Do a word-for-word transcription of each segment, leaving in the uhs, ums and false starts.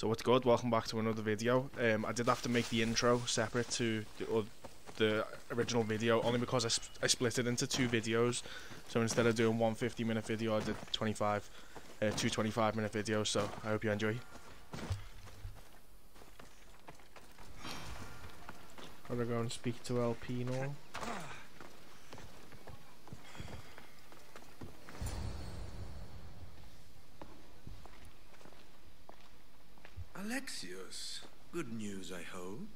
So what's good? Welcome back to another video. Um, I did have to make the intro separate to the, or the original video only because I, sp I split it into two videos. So instead of doing one fifty minute video, I did twenty-five, uh, two twenty-five minute videos. So I hope you enjoy. I'm gonna go and speak to L P now. Alexios, good news, I hope.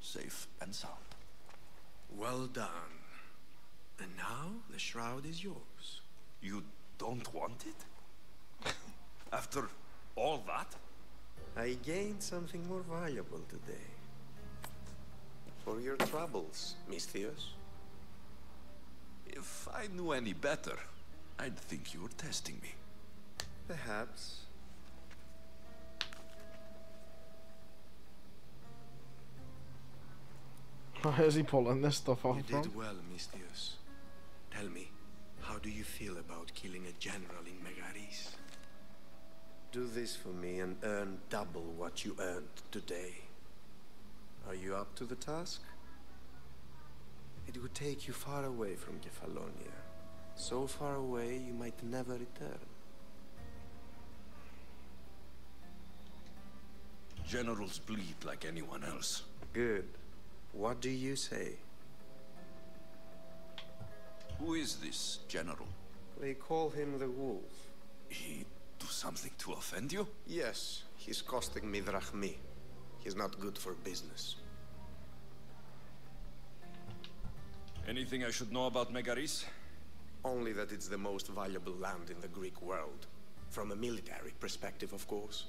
Safe and sound. Well done. And now the shroud is yours. You don't want it? After all that? I gained something more valuable today. For your troubles, Mistios. If I knew any better, I'd think you were testing me. Perhaps. Why is he pulling this stuff off? You did well, Mistios. Tell me, how do you feel about killing a general in Megaris? Do this for me and earn double what you earned today. Are you up to the task? It would take you far away from Kefalonia. So far away you might never return. Generals bleed like anyone else. Good. What do you say? Who is this general? They call him the Wolf. He do something to offend you? Yes, he's costing me Drachmi. He's not good for business. Anything I should know about Megaris? Only that it's the most valuable land in the Greek world. From a military perspective, of course.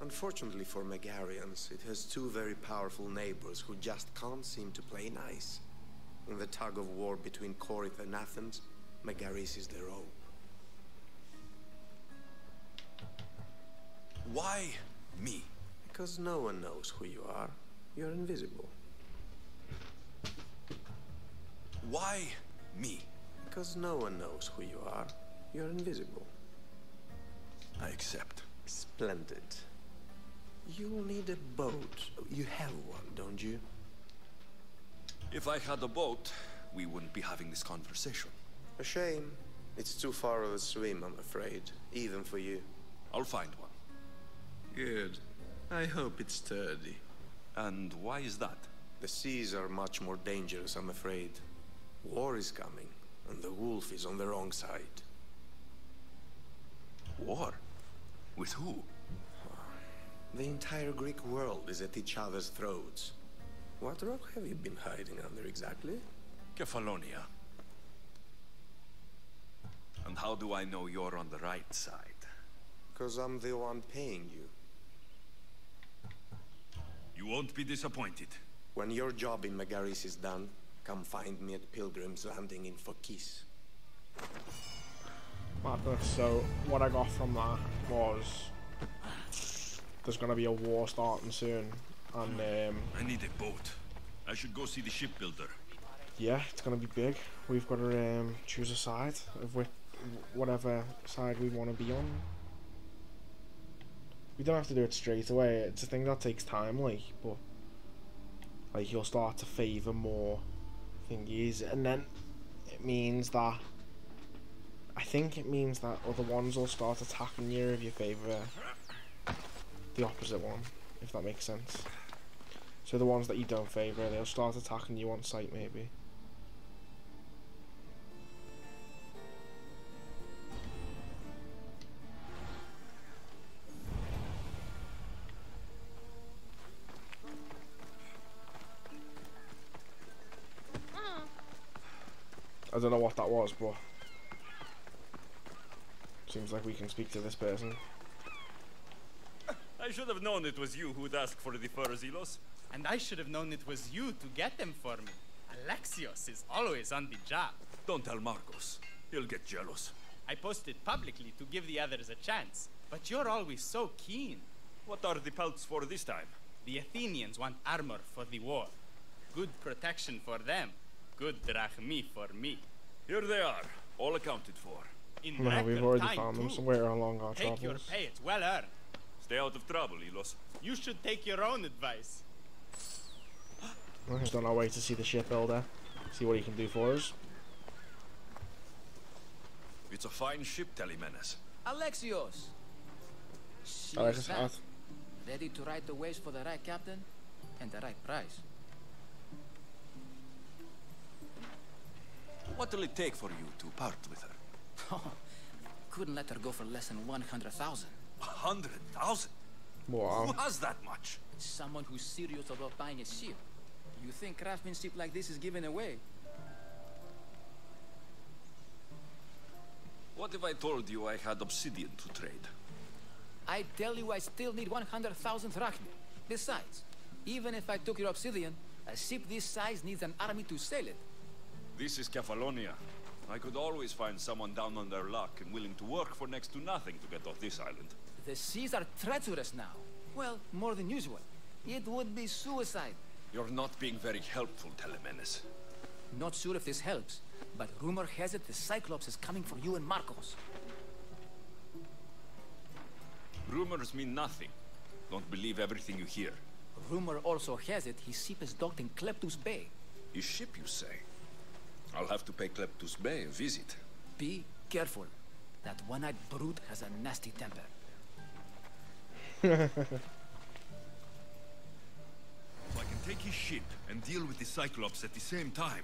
Unfortunately for Megarians, it has two very powerful neighbors who just can't seem to play nice. In the tug of war between Corinth and Athens, Megaris is their rope. Why me? Because no one knows who you are. You're invisible. Why me? Because no one knows who you are. You're invisible. I accept. Splendid. You'll need a boat. You have one, don't you? If I had a boat, we wouldn't be having this conversation. A shame. It's too far of a swim, I'm afraid. Even for you. I'll find one. Good. I hope it's sturdy. And why is that? The seas are much more dangerous, I'm afraid. War is coming, and the Wolf is on the wrong side. War? With who? The entire Greek world is at each other's throats. What rock have you been hiding under exactly? Kefalonia. And how do I know you're on the right side? Because I'm the one paying you. You won't be disappointed. When your job in Megaris is done, come find me at Pilgrim's Landing in Fokis. Marcos, so what I got from that was there's gonna be a war starting soon, and um, I need a boat. I should go see the shipbuilder. Yeah, it's gonna be big. We've got to um, choose a side of which, whatever side we want to be on. We don't have to do it straight away. It's a thing that takes time, like, but like you'll start to favour more thingies, and then it means that I think it means that other ones will start attacking you if you favour the opposite one, if that makes sense. So the ones that you don't favour, they'll start attacking you on sight, maybe. I don't know what that was, but seems like we can speak to this person. I should have known it was you who'd ask for the fur, Zelos. And I should have known it was you to get them for me. Alexios is always on the job. Don't tell Marcos. He'll get jealous. I posted publicly to give the others a chance, but you're always so keen. What are the pelts for this time? The Athenians want armor for the war. Good protection for them. Good drachmi for me. Here they are, all accounted for. In no, we've already found them somewhere along our travels. Take your pay, it's well earned. Stay out of trouble, Elos. You should take your own advice. We're just on our way to see the shipbuilder. See what he can do for us. It's a fine ship, Telemenis. Alexios! Alexios out. Ready to ride the waves for the right captain and the right price. What'll it take for you to part with her? Oh, couldn't let her go for less than one hundred thousand. A hundred thousand? Wow. Who has that much? Someone who's serious about buying a ship. You think craftsmanship like this is given away? What if I told you I had obsidian to trade? I tell you I still need one hundred thousand drachmi. Besides, even if I took your obsidian, a ship this size needs an army to sail it. This is Kefalonia. I could always find someone down on their luck and willing to work for next to nothing to get off this island. The seas are treacherous now. Well, more than usual. It would be suicide. You're not being very helpful, Telemenis. Not sure if this helps, but rumor has it the Cyclops is coming for you and Marcos. Rumors mean nothing. Don't believe everything you hear. Rumor also has it his ship is docked in Kleptus Bay. His ship, you say? I'll have to pay Kleptus Bay a visit. Be careful. That one-eyed brute has a nasty temper. If I can take his ship and deal with the Cyclops at the same time,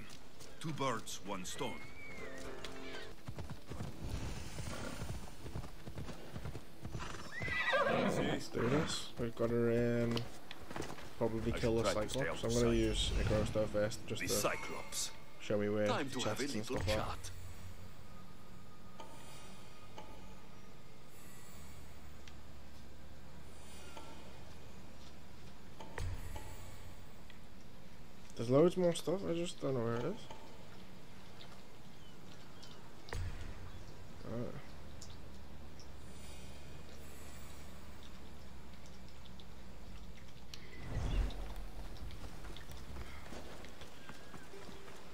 two birds, one stone. Let's do this. We've got her in. Probably I kill the Cyclops. I'm gonna use a gross stuff first, just the to Cyclops. Show me where time to have a little and stuff chat. Are. There's loads more stuff, I just don't know where it is. Oh.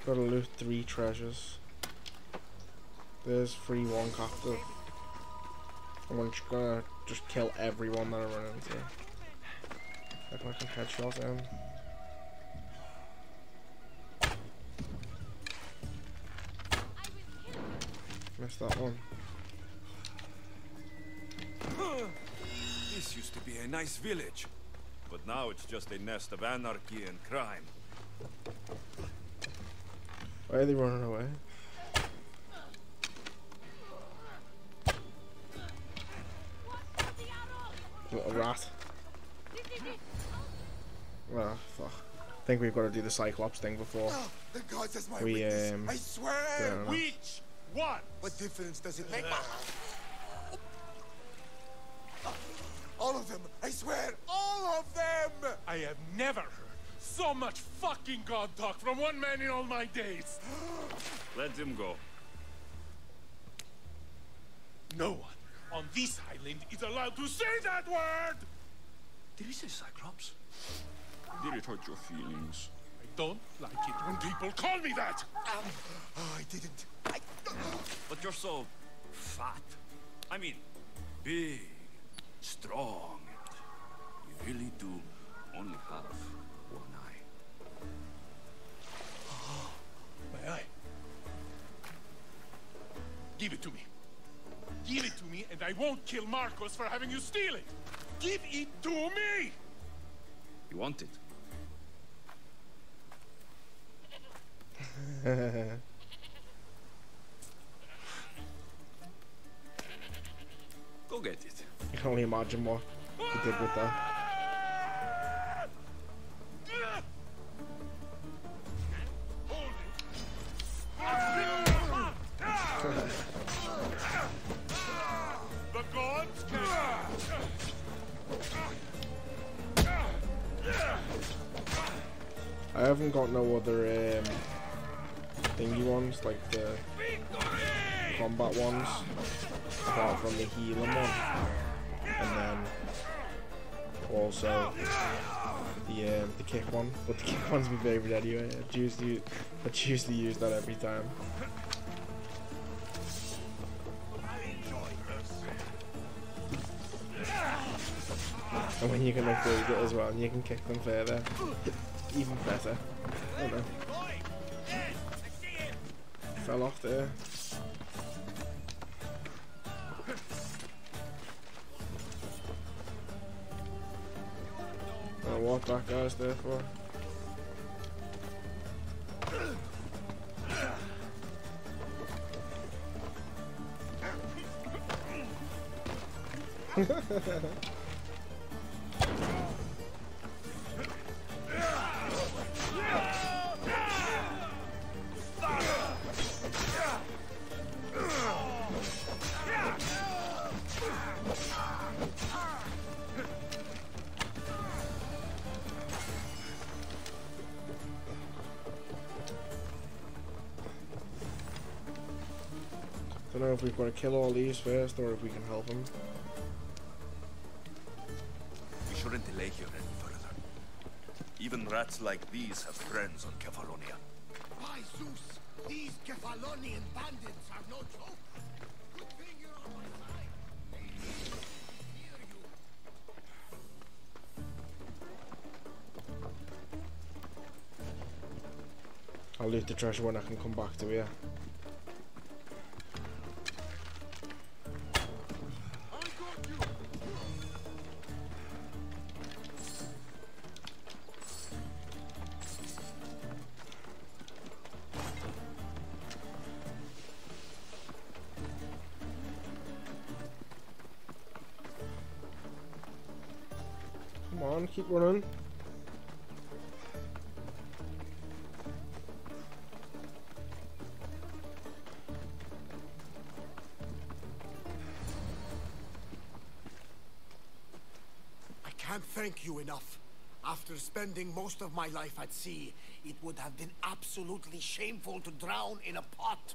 Gotta loot three treasures. There's free one captive. I'm just gonna just kill everyone that I run into. If I can headshot him. Missed that one. This used to be a nice village, but now it's just a nest of anarchy and crime. Why are they running away? What, a rat? Well, fuck. I think we've got to do the Cyclops thing before. Oh, the gods is my we, witness. Um, I swear! Which one? What difference does it make? All of them! I swear! All of them! I have never heard so much fucking god talk from one man in all my days. Let him go. No one on this island is allowed to say that word. Did he say Cyclops? Did it hurt your feelings? I don't like it when people call me that. Um, oh, I didn't. I... But you're so fat. I mean, big, strong. You really do only have. Aye. Give it to me. Give it to me, and I won't kill Marcos for having you steal it. Give it to me. You want it? Go get it. I can only imagine what you did with that. I haven't got no other um, thingy ones, like the combat ones, apart from the healing one, and then also the um, the kick one. But the kick one's my favourite anyway. I usually I usually use that every time. And when you can avoid it as well, and you can kick them further, even better. I don't know. Fell off there. I walked back, guys, therefore. I don't know if we've got to kill all these first or if we can help them. We shouldn't delay here any further. Even rats like these have friends on Kefalonia. By Zeus, these Kefalonian bandits are no joke. Good thing you're on my side. They hear you. I'll loot the treasure when I can come back to here. Keep running. I can't thank you enough. After spending most of my life at sea, it would have been absolutely shameful to drown in a pot.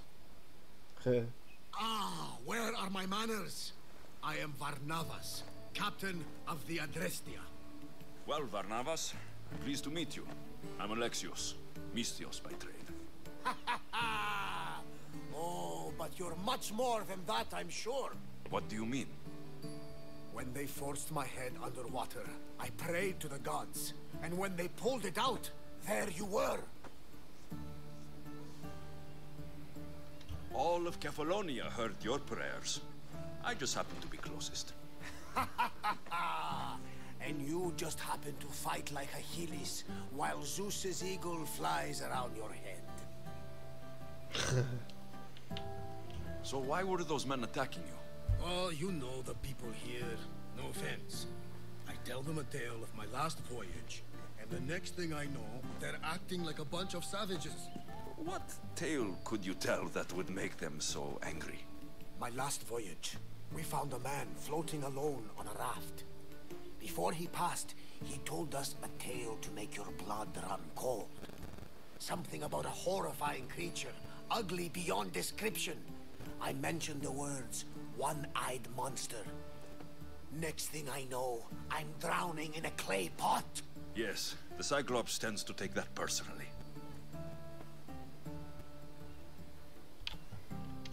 Ah, where are my manners? I am Varnavas, captain of the Adrestia. Well, Varnavas, pleased to meet you. I'm Alexios, Mistios by trade. Ha ha ha! Oh, but you're much more than that, I'm sure. What do you mean? When they forced my head underwater, I prayed to the gods. And when they pulled it out, there you were. All of Kefalonia heard your prayers. I just happened to be closest. Ha ha ha ha! And you just happen to fight like Achilles, while Zeus's eagle flies around your head. So why were those men attacking you? Oh, you know the people here. No offense. I tell them a tale of my last voyage, and the next thing I know, they're acting like a bunch of savages. What tale could you tell that would make them so angry? My last voyage, we found a man floating alone on a raft. Before he passed, he told us a tale to make your blood run cold. Something about a horrifying creature, ugly beyond description. I mentioned the words, one-eyed monster. Next thing I know, I'm drowning in a clay pot. Yes, the Cyclops tends to take that personally.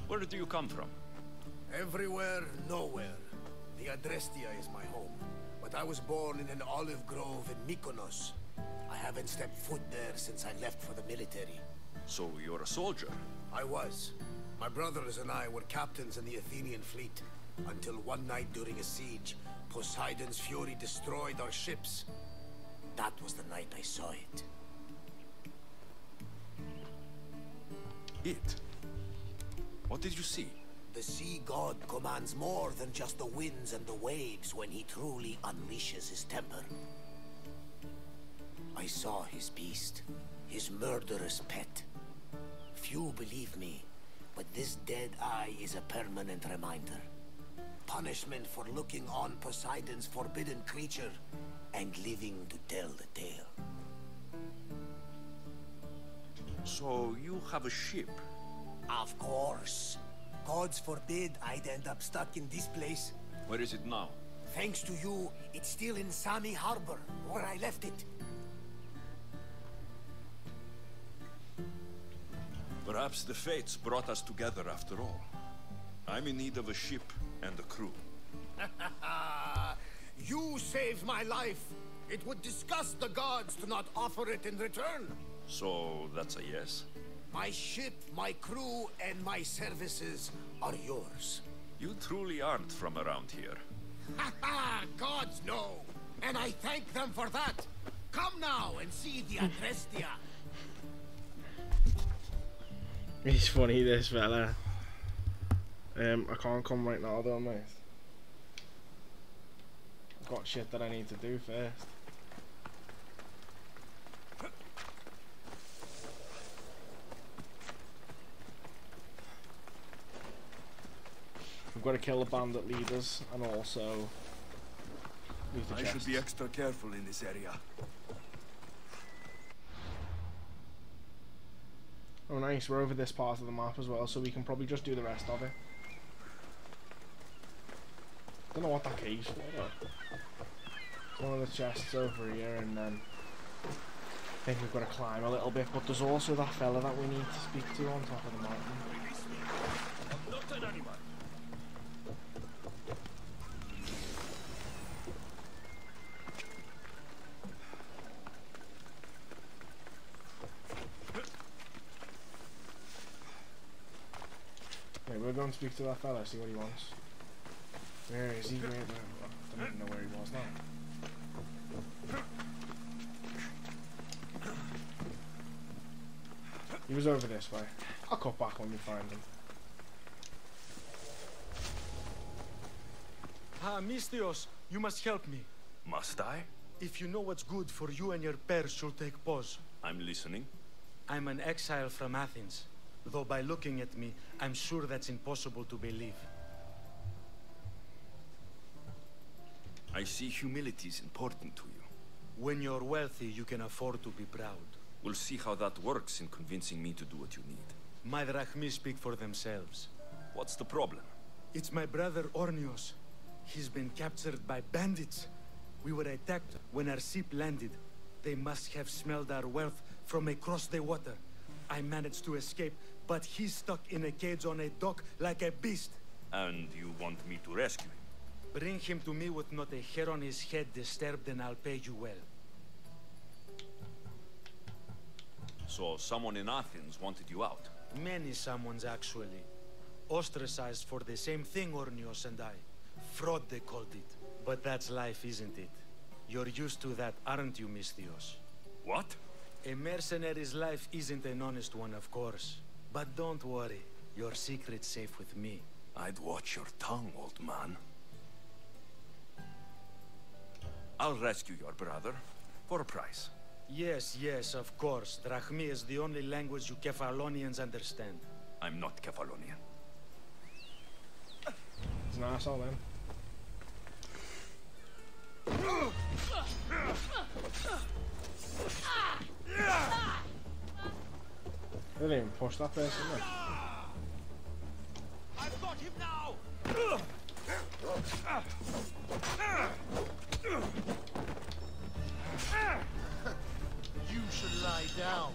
Where do you come from? Everywhere, nowhere. The Adrestia is my home. But I was born in an olive grove in Mykonos. I haven't stepped foot there since I left for the military. So you're a soldier? I was. My brothers and I were captains in the Athenian fleet, until one night during a siege, Poseidon's fury destroyed our ships. That was the night I saw it. It? What did you see? The sea god commands more than just the winds and the waves when he truly unleashes his temper. I saw his beast, his murderous pet. Few believe me, but this dead eye is a permanent reminder. Punishment for looking on Poseidon's forbidden creature and living to tell the tale. So you have a ship? Of course. Gods forbid I'd end up stuck in this place. Where is it now? Thanks to you, it's still in Sami harbor, where I left it. Perhaps the fates brought us together after all. I'm in need of a ship and a crew. You saved my life. It would disgust the gods to not offer it in return. So that's a yes? My ship, my crew, and my services are yours. You truly aren't from around here. Ha ha! Gods know! And I thank them for that! Come now and see the Adrestia! It's funny, this fella. Um, I can't come right now though, mate. I've got shit that I need to do first. We've got to kill the bandit leaders and also move the chests. I should be extra careful in this area. Oh nice, we're over this part of the map as well, so we can probably just do the rest of it. Don't know what that cave's for. One of the chests over here, and then I think we've got to climb a little bit, but there's also that fella that we need to speak to on top of the mountain. I'm not an animal. We'll go and speak to that fella, see what he wants. Where is he? Where, where, I don't even know where he was now. He was over this way. I'll cut back when we find him. Ah, Mistios, you must help me. Must I? If you know what's good for you and your pairs, you'll take pause. I'm listening. I'm an exile from Athens. Though by looking at me, I'm sure that's impossible to believe. I see humility is important to you. When you're wealthy, you can afford to be proud. We'll see how that works in convincing me to do what you need. My Drachmi speak for themselves. What's the problem? It's my brother Ornios. He's been captured by bandits. We were attacked when our ship landed. They must have smelled our wealth from across the water. I managed to escape, but he's stuck in a cage on a dock like a beast. And you want me to rescue him? Bring him to me with not a hair on his head disturbed, and I'll pay you well. So someone in Athens wanted you out? Many someone's, actually. Ostracized for the same thing Ornios and I. Fraud, they called it. But that's life, isn't it? You're used to that, aren't you, Mistios? What? A mercenary's life isn't an honest one, of course. But don't worry, your secret's safe with me. I'd watch your tongue, old man. I'll rescue your brother, for a price. Yes, yes, of course. Drachmi is the only language you Kefalonians understand. I'm not Kefalonian. It's an asshole, man. They didn't even push that person, did they? I've got him now. You should lie down.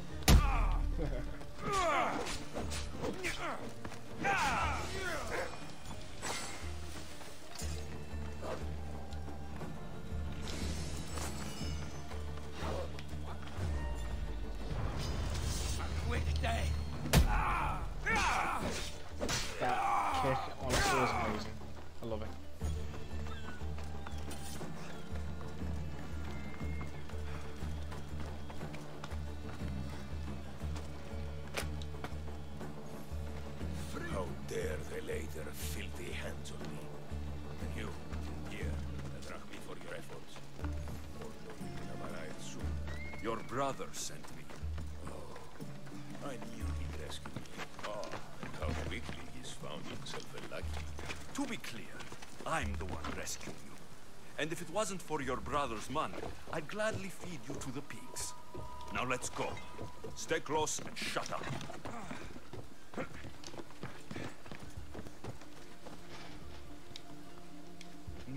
Day. That kick honestly is amazing. I love it. How dare they lay their filthy hands on me? And you, here, yeah, Drachmi for your efforts. Although you will have arrived soon. Your brother sent me. I knew he'd rescue me. Ah, and how quickly he's found himself a lucky. To be clear, I'm the one rescuing you. And if it wasn't for your brother's money, I'd gladly feed you to the pigs. Now let's go. Stay close and shut up.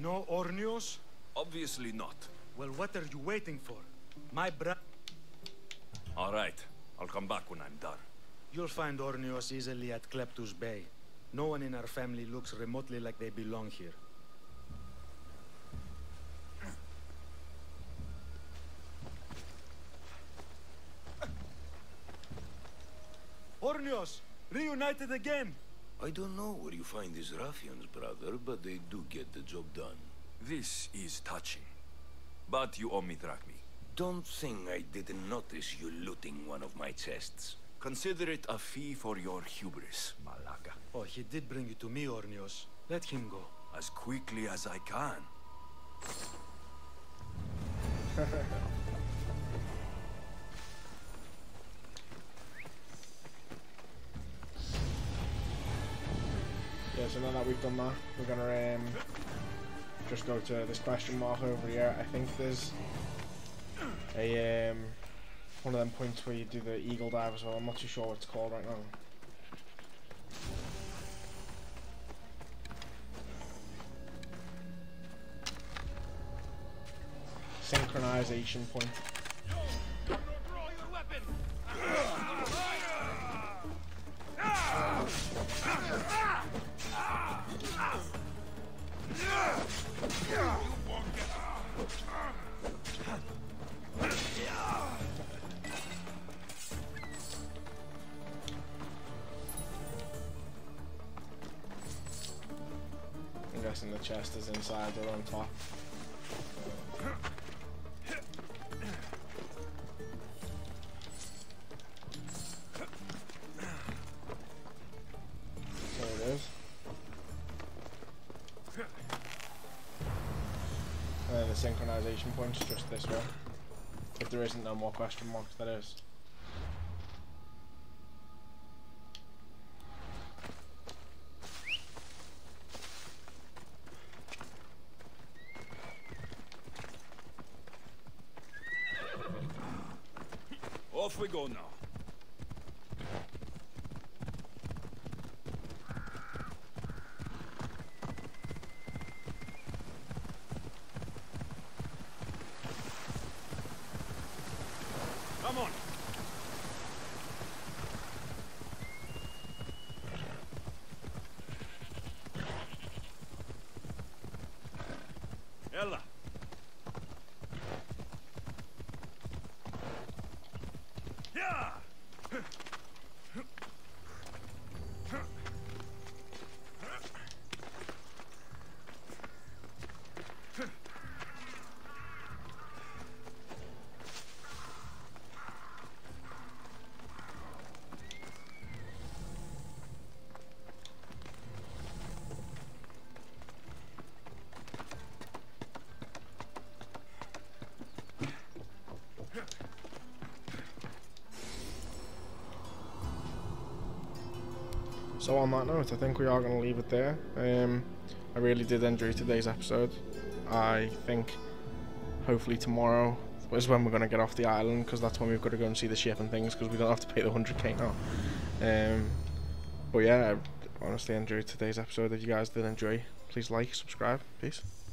No Ornios? Obviously not. Well, what are you waiting for? My bro... All right. I'll come back when I'm done. You'll find Ornios easily at Kleptus Bay. No one in our family looks remotely like they belong here. Ornios, reunited again! I don't know where you find these ruffians, brother, but they do get the job done. This is touching. But you owe me, Drachmi. Don't think I didn't notice you looting one of my chests. Consider it a fee for your hubris, Malaka. Oh, he did bring you to me, Ornios. Let him go. As quickly as I can. Yeah, so now that we've done that, we're gonna um, just go to this question mark over here. I think there's a um, one of them points where you do the eagle dive as well. I'm not too sure what it's called right now. Synchronization point. I'm guessing the chest is inside or on top. Synchronization points just this way. If there isn't no more question marks, that is. Off we go now. So on that note, I think we are going to leave it there. Um, I really did enjoy today's episode. I think hopefully tomorrow is when we're going to get off the island, because that's when we've got to go and see the ship and things, because we don't have to pay the one hundred K now. Um, but yeah, I honestly enjoyed today's episode. If you guys did enjoy, please like, subscribe, peace.